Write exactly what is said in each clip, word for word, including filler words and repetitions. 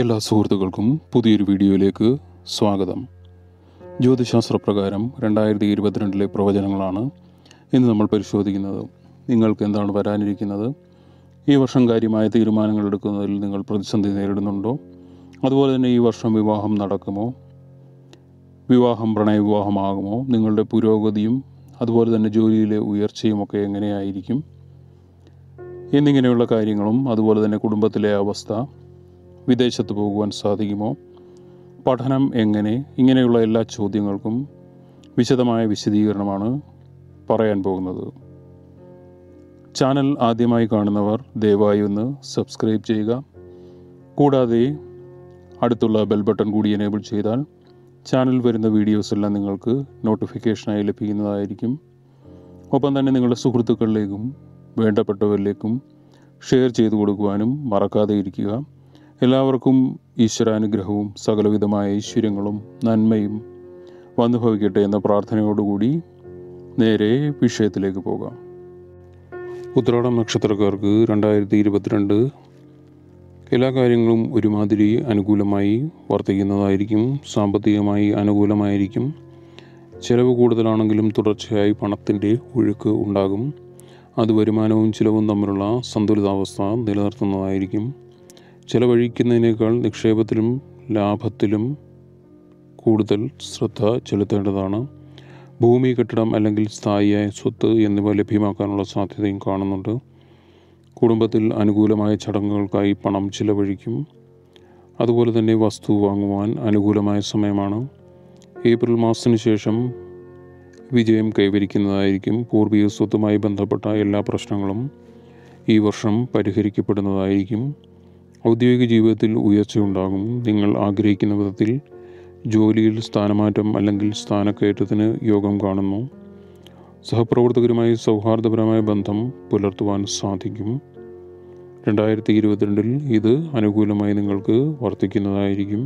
എല്ലാ സുഹൃത്തുക്കൾക്കും പുതിയൊരു വീഡിയോയിലേക്ക് സ്വാഗതം. ജ്യോതിശാസ്ത്രപ്രകാരം രണ്ടായിരത്തി ഇരുപത്തിരണ്ടിലെ പ്രവചനങ്ങളാണ് ഇന്ന് നമ്മൾ പരിശോധിക്കുന്നത്. നിങ്ങൾക്ക് എന്താണ് വരാനിരിക്കുന്നത്? ഈ വർഷം കാര്യമായ തീരുമാനങ്ങൾ എടുക്കുന്നതിൽ നിങ്ങൾ പ്രതിസന്ധി നേരിടുന്നുണ്ടോ? അതുപോലെ തന്നെ ഈ വർഷം വിവാഹം നടക്കുമോ? വിവാഹം പ്രണയവിവാഹമാകുമോ? നിങ്ങളുടെ പുരോഗതിയും അതുപോലെ തന്നെ ജോലിയിലെ ഉയർച്ചയുമൊക്കെ എങ്ങനെയായിരിക്കും എന്നിങ്ങനെയുള്ള കാര്യങ്ങളും, അതുപോലെ തന്നെ കുടുംബത്തിലെ അവസ്ഥ, വിദേശത്ത് പോകുവാൻ സാധിക്കുമോ, പഠനം എങ്ങനെ, ഇങ്ങനെയുള്ള എല്ലാ ചോദ്യങ്ങൾക്കും വിശദമായ വിശദീകരണമാണ് പറയാൻ പോകുന്നത്. ചാനൽ ആദ്യമായി കാണുന്നവർ ദയവായി ഒന്ന് സബ്സ്ക്രൈബ് ചെയ്യുക. കൂടാതെ അടുത്തുള്ള ബെൽ ബട്ടൺ കൂടി എനേബിൾ ചെയ്താൽ ചാനൽ വരുന്ന വീഡിയോസ് എല്ലാം നിങ്ങൾക്ക് നോട്ടിഫിക്കേഷനായി ലഭിക്കുന്നതായിരിക്കും. ഒപ്പം തന്നെ നിങ്ങളുടെ സുഹൃത്തുക്കളിലേക്കും വേണ്ടപ്പെട്ടവരിലേക്കും ഷെയർ ചെയ്തു കൊടുക്കുവാനും മറക്കാതെ ഇരിക്കുക. എല്ലാവർക്കും ഈശ്വരാനുഗ്രഹവും സകലവിധമായ ഐശ്വര്യങ്ങളും നന്മയും വന്നു ഭവിക്കട്ടെ എന്ന പ്രാർത്ഥനയോടുകൂടി നേരെ വിഷയത്തിലേക്ക് പോകാം. ഉത്രാടം നക്ഷത്രക്കാർക്ക് രണ്ടായിരത്തി ഇരുപത്തിരണ്ട് എല്ലാ കാര്യങ്ങളും ഒരുമാതിരി അനുകൂലമായി വർത്തിക്കുന്നതായിരിക്കും. സാമ്പത്തികമായി അനുകൂലമായിരിക്കും. ചിലവ് കൂടുതലാണെങ്കിലും തുടർച്ചയായി പണത്തിൻ്റെ ഒഴുക്ക് ഉണ്ടാകും. അത് വരുമാനവും ചിലവും തമ്മിലുള്ള സന്തുലിതാവസ്ഥ നിലനിർത്തുന്നതായിരിക്കും. ചിലവഴിക്കുന്നതിനേക്കാൾ നിക്ഷേപത്തിലും ലാഭത്തിലും കൂടുതൽ ശ്രദ്ധ ചെലുത്തേണ്ടതാണ്. ഭൂമി, കെട്ടിടം അല്ലെങ്കിൽ സ്ഥായിയായ സ്വത്ത് എന്നിവ ലഭ്യമാക്കാനുള്ള സാധ്യതയും കാണുന്നുണ്ട്. കുടുംബത്തിൽ അനുകൂലമായ ചടങ്ങുകൾക്കായി പണം ചിലവഴിക്കും. അതുപോലെ തന്നെ വസ്തു വാങ്ങുവാൻ അനുകൂലമായ സമയമാണ്. ഏപ്രിൽ മാസത്തിന് ശേഷം വിജയം കൈവരിക്കുന്നതായിരിക്കും. പൂർവിക സ്വത്തുമായി ബന്ധപ്പെട്ട എല്ലാ പ്രശ്നങ്ങളും ഈ വർഷം പരിഹരിക്കപ്പെടുന്നതായിരിക്കും. ഔദ്യോഗിക ജീവിതത്തിൽ ഉയർച്ചയുണ്ടാകും. നിങ്ങൾ ആഗ്രഹിക്കുന്ന വിധത്തിൽ ജോലിയിൽ സ്ഥാനമാറ്റം അല്ലെങ്കിൽ സ്ഥാനക്കയറ്റത്തിന് യോഗം കാണുന്നു. സഹപ്രവർത്തകരുമായി സൗഹാർദ്ദപരമായ ബന്ധം പുലർത്തുവാൻ സാധിക്കും. രണ്ടായിരത്തി ഇരുപത്തിരണ്ടിൽ ഇത് അനുകൂലമായി നിങ്ങൾക്ക് വർത്തിക്കുന്നതായിരിക്കും.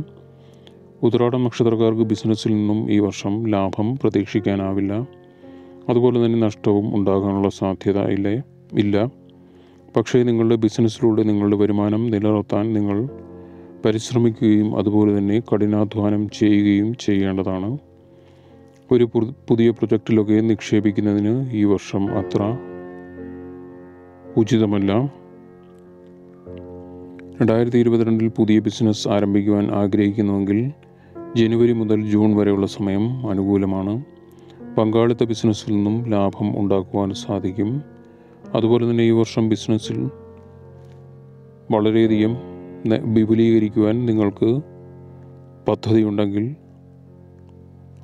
ഉത്രാടം നക്ഷത്രക്കാർക്ക് ബിസിനസ്സിൽ നിന്നും ഈ വർഷം ലാഭം പ്രതീക്ഷിക്കാനാവില്ല. അതുപോലെ തന്നെ നഷ്ടവും ഉണ്ടാകാനുള്ള സാധ്യത ഇല്ലേ ഇല്ല പക്ഷേ നിങ്ങളുടെ ബിസിനസ്സിലൂടെ നിങ്ങളുടെ വരുമാനം നിലനിർത്താൻ നിങ്ങൾ പരിശ്രമിക്കുകയും അതുപോലെ തന്നെ കഠിനാധ്വാനം ചെയ്യുകയും ചെയ്യേണ്ടതാണ്. ഒരു പുതിയ പ്രൊജക്റ്റിലൊക്കെ നിക്ഷേപിക്കുന്നതിന് ഈ വർഷം അത്ര ഉചിതമല്ല. രണ്ടായിരത്തി ഇരുപത്തിരണ്ടിൽ പുതിയ ബിസിനസ് ആരംഭിക്കുവാൻ ആഗ്രഹിക്കുന്നുവെങ്കിൽ ജനുവരി മുതൽ ജൂൺ വരെയുള്ള സമയം അനുകൂലമാണ്. പങ്കാളിത്ത ബിസിനസ്സിൽ നിന്നും ലാഭം ഉണ്ടാക്കുവാൻ സാധിക്കും. അതുപോലെ തന്നെ ഈ വർഷം ബിസിനസ്സിൽ വളരെയധികം വിപുലീകരിക്കുവാൻ നിങ്ങൾക്ക് പദ്ധതിയുണ്ടെങ്കിൽ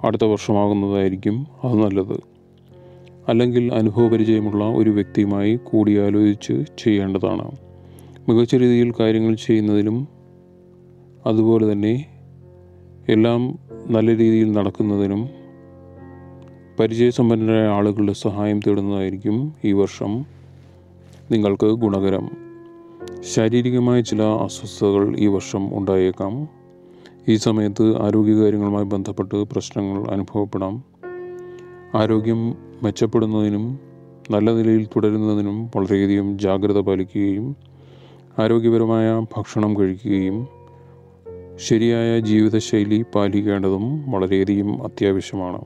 അടുത്ത വർഷമാകുന്നതായിരിക്കും അത് നല്ലത്. അല്ലെങ്കിൽ അനുഭവപരിചയമുള്ള ഒരു വ്യക്തിയുമായി കൂടിയാലോചിച്ച് ചെയ്യേണ്ടതാണ്. മികച്ച രീതിയിൽ കാര്യങ്ങൾ ചെയ്യുന്നതിലും അതുപോലെ തന്നെ എല്ലാം നല്ല രീതിയിൽ നടക്കുന്നതിനും പരിചയസമ്പന്നരായ ആളുകളുടെ സഹായം തേടുന്നതായിരിക്കും ഈ വർഷം നിങ്ങൾക്ക് ഗുണകരം. ശാരീരികമായ ചില അസ്വസ്ഥതകൾ ഈ വർഷം ഉണ്ടായേക്കാം. ഈ സമയത്ത് ആരോഗ്യകാര്യങ്ങളുമായി ബന്ധപ്പെട്ട് പ്രശ്നങ്ങൾ അനുഭവപ്പെടാം. ആരോഗ്യം മെച്ചപ്പെടുന്നതിനും നല്ല നിലയിൽ തുടരുന്നതിനും വളരെയധികം ജാഗ്രത പാലിക്കുകയും ആരോഗ്യപരമായ ഭക്ഷണം കഴിക്കുകയും ശരിയായ ജീവിതശൈലി പാലിക്കേണ്ടതും വളരെയധികം അത്യാവശ്യമാണ്.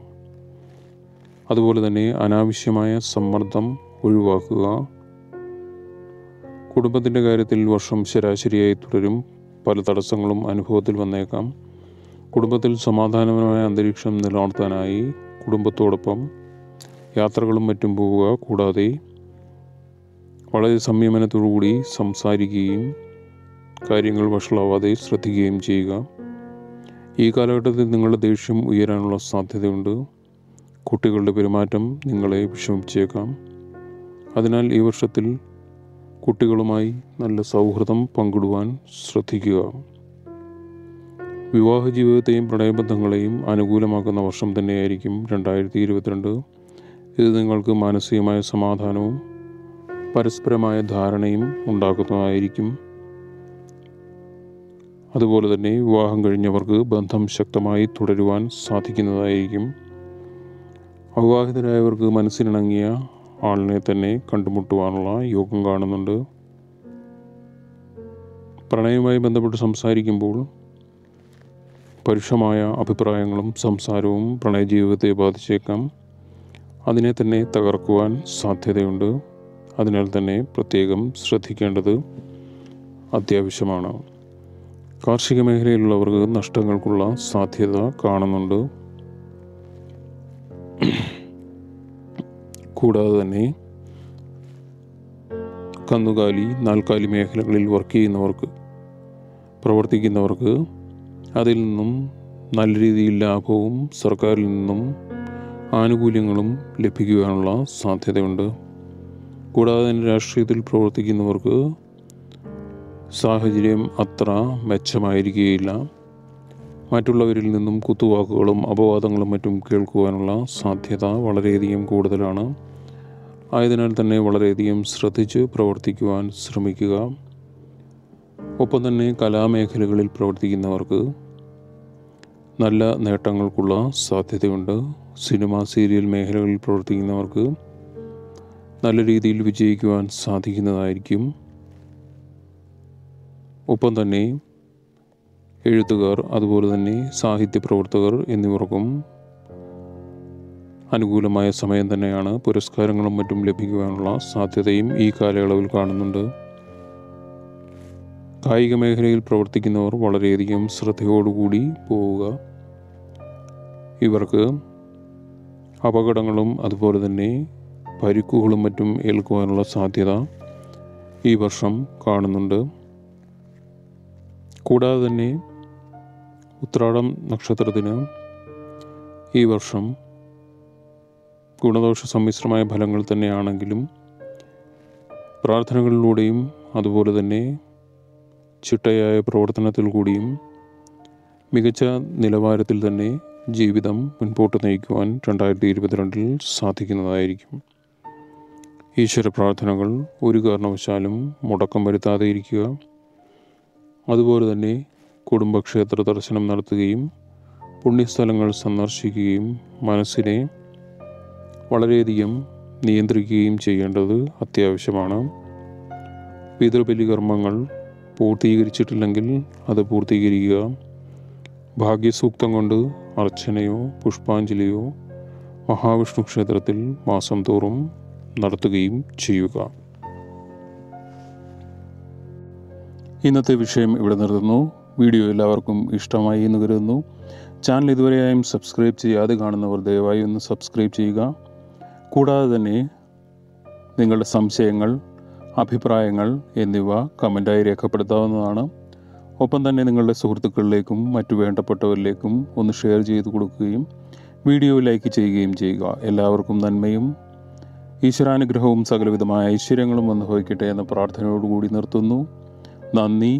അതുപോലെ തന്നെ അനാവശ്യമായ സമ്മർദ്ദം ഒഴിവാക്കുക. കുടുംബത്തിൻ്റെ കാര്യത്തിൽ വർഷം ശരാശരിയായി തുടരും. പല തടസ്സങ്ങളും അനുഭവത്തിൽ വന്നേക്കാം. കുടുംബത്തിൽ സമാധാനപരമായ അന്തരീക്ഷം നിലനിർത്താനായി കുടുംബത്തോടൊപ്പം യാത്രകളും മറ്റും പോവുക. കൂടാതെ വളരെ സംയമനത്തോടുകൂടി സംസാരിക്കുകയും കാര്യങ്ങൾ വഷളാവാതെ ശ്രദ്ധിക്കുകയും ചെയ്യുക. ഈ കാലഘട്ടത്തിൽ നിങ്ങളുടെ ദേഷ്യം ഉയരാനുള്ള സാധ്യതയുണ്ട്. കുട്ടികളുടെ പെരുമാറ്റം നിങ്ങളെ വിഷമിച്ചേക്കാം. അതിനാൽ ഈ വർഷത്തിൽ കുട്ടികളുമായി നല്ല സൗഹൃദം പങ്കിടുവാൻ ശ്രദ്ധിക്കുക. വിവാഹ ജീവിതത്തെയും പ്രണയബന്ധങ്ങളെയും അനുകൂലമാക്കുന്ന വർഷം തന്നെയായിരിക്കും രണ്ടായിരത്തി ഇരുപത്തിരണ്ട്. ഇത് നിങ്ങൾക്ക് മാനസികമായ സമാധാനവും പരസ്പരമായ ധാരണയും ഉണ്ടാക്കുന്നതായിരിക്കും. അതുപോലെ തന്നെ വിവാഹം കഴിഞ്ഞവർക്ക് ബന്ധം ശക്തമായി തുടരുവാൻ സാധിക്കുന്നതായിരിക്കും. അവിവാഹിതരായവർക്ക് മനസ്സിനിണങ്ങിയ ആളിനെ തന്നെ കണ്ടുമുട്ടുവാനുള്ള യോഗം കാണുന്നുണ്ട്. പ്രണയവുമായി ബന്ധപ്പെട്ട് സംസാരിക്കുമ്പോൾ പരുഷമായ അഭിപ്രായങ്ങളും സംസാരവും പ്രണയജീവിതത്തെ ബാധിച്ചേക്കാം. അതിനെ തന്നെ തകർക്കുവാൻ സാധ്യതയുണ്ട്. അതിനാൽ തന്നെ പ്രത്യേകം ശ്രദ്ധിക്കേണ്ടത് അത്യാവശ്യമാണ്. കാർഷിക മേഖലയിലുള്ളവർക്ക് നഷ്ടങ്ങൾക്കുള്ള സാധ്യത കാണുന്നുണ്ട്. കൂടാതെ തന്നെ കന്നുകാലി നാൽക്കാലി മേഖലകളിൽ വർക്ക് ചെയ്യുന്നവർക്ക് പ്രവർത്തിക്കുന്നവർക്ക് അതിൽ നിന്നും നല്ല രീതിയിൽ ലാഭവും സർക്കാരിൽ നിന്നും ആനുകൂല്യങ്ങളും ലഭിക്കുവാനുള്ള സാധ്യതയുണ്ട്. കൂടാതെ തന്നെ രാഷ്ട്രീയത്തിൽ പ്രവർത്തിക്കുന്നവർക്ക് സാഹചര്യം അത്ര മെച്ചമായിരിക്കുകയില്ല. മറ്റുള്ളവരിൽ നിന്നും കുത്തുവാക്കുകളും അപവാദങ്ങളും മറ്റും കേൾക്കുവാനുള്ള സാധ്യത വളരെയധികം കൂടുതലാണ്. ആയതിനാൽ തന്നെ വളരെയധികം ശ്രദ്ധിച്ച് പ്രവർത്തിക്കുവാൻ ശ്രമിക്കുക. ഒപ്പം തന്നെ കലാമേഖലകളിൽ പ്രവർത്തിക്കുന്നവർക്ക് നല്ല നേട്ടങ്ങൾക്കുള്ള സാധ്യതയുണ്ട്. സിനിമ സീരിയൽ മേഖലകളിൽ പ്രവർത്തിക്കുന്നവർക്ക് നല്ല രീതിയിൽ വിജയിക്കുവാൻ സാധിക്കുന്നതായിരിക്കും. ഒപ്പം തന്നെ എഴുത്തുകാർ അതുപോലെ തന്നെ സാഹിത്യ പ്രവർത്തകർ എന്നിവർക്കും അനുകൂലമായ സമയം തന്നെയാണ്. പുരസ്കാരങ്ങളും മറ്റും ലഭിക്കുവാനുള്ള സാധ്യതയും ഈ കാലയളവിൽ കാണുന്നുണ്ട്. കായിക മേഖലയിൽ പ്രവർത്തിക്കുന്നവർ വളരെയധികം ശ്രദ്ധയോടുകൂടി പോവുക. ഇവർക്ക് അപകടങ്ങളും അതുപോലെ തന്നെ പരിക്കുകളും മറ്റും ഏൽക്കുവാനുള്ള സാധ്യത ഈ വർഷം കാണുന്നുണ്ട്. കൂടാതെ തന്നെ ഉത്രാടം നക്ഷത്രത്തിന് ഈ വർഷം ഗുണദോഷ സമ്മിശ്രമായ ഫലങ്ങൾ തന്നെയാണെങ്കിലും പ്രാർത്ഥനകളിലൂടെയും അതുപോലെ തന്നെ ചിട്ടയായ പ്രവർത്തനത്തിൽ കൂടിയും മികച്ച നിലവാരത്തിൽ തന്നെ ജീവിതം മുൻപോട്ട് നയിക്കുവാൻ രണ്ടായിരത്തി ഇരുപത്തിരണ്ടിൽ സാധിക്കുന്നതായിരിക്കും. ഈശ്വര പ്രാർത്ഥനകൾ ഒരു കാരണവശാലും മുടക്കം വരുത്താതെ ഇരിക്കുക. അതുപോലെ തന്നെ കുടുംബക്ഷേത്ര ദർശനം നടത്തുകയും പുണ്യസ്ഥലങ്ങൾ സന്ദർശിക്കുകയും മനസ്സിനെ വളരെയധികം നിയന്ത്രിക്കുകയും ചെയ്യേണ്ടത് അത്യാവശ്യമാണ്. പിതൃബലി കർമ്മങ്ങൾ പൂർത്തീകരിച്ചിട്ടില്ലെങ്കിൽ അത് പൂർത്തീകരിക്കുക. ഭാഗ്യസൂക്തം കൊണ്ട് അർച്ചനയോ പുഷ്പാഞ്ജലിയോ മഹാവിഷ്ണു ക്ഷേത്രത്തിൽ മാസം തോറും നടത്തുകയും ചെയ്യുക. ഇന്നത്തെ വിഷയം ഇവിടെ നിർത്തുന്നു. വീഡിയോ എല്ലാവർക്കും ഇഷ്ടമായി എന്ന് കരുതുന്നു. ചാനൽ ഇതുവരെയായും സബ്സ്ക്രൈബ് ചെയ്യാതെ കാണുന്നവർ ദയവായി ഒന്ന് സബ്സ്ക്രൈബ് ചെയ്യുക. കൂടാതെ തന്നെ നിങ്ങളുടെ സംശയങ്ങൾ അഭിപ്രായങ്ങൾ എന്നിവ കമൻറ്റായി രേഖപ്പെടുത്താവുന്നതാണ്. ഒപ്പം തന്നെ നിങ്ങളുടെ സുഹൃത്തുക്കളിലേക്കും മറ്റു വേണ്ടപ്പെട്ടവരിലേക്കും ഒന്ന് ഷെയർ ചെയ്ത് കൊടുക്കുകയും വീഡിയോ ലൈക്ക് ചെയ്യുകയും ചെയ്യുക. എല്ലാവർക്കും നന്മയും ഈശ്വരാനുഗ്രഹവും സകലവിധമായ ഐശ്വര്യങ്ങളും അനുഭവിക്കട്ടെ എന്ന പ്രാർത്ഥനയോടുകൂടി നിർത്തുന്നു. നന്ദി.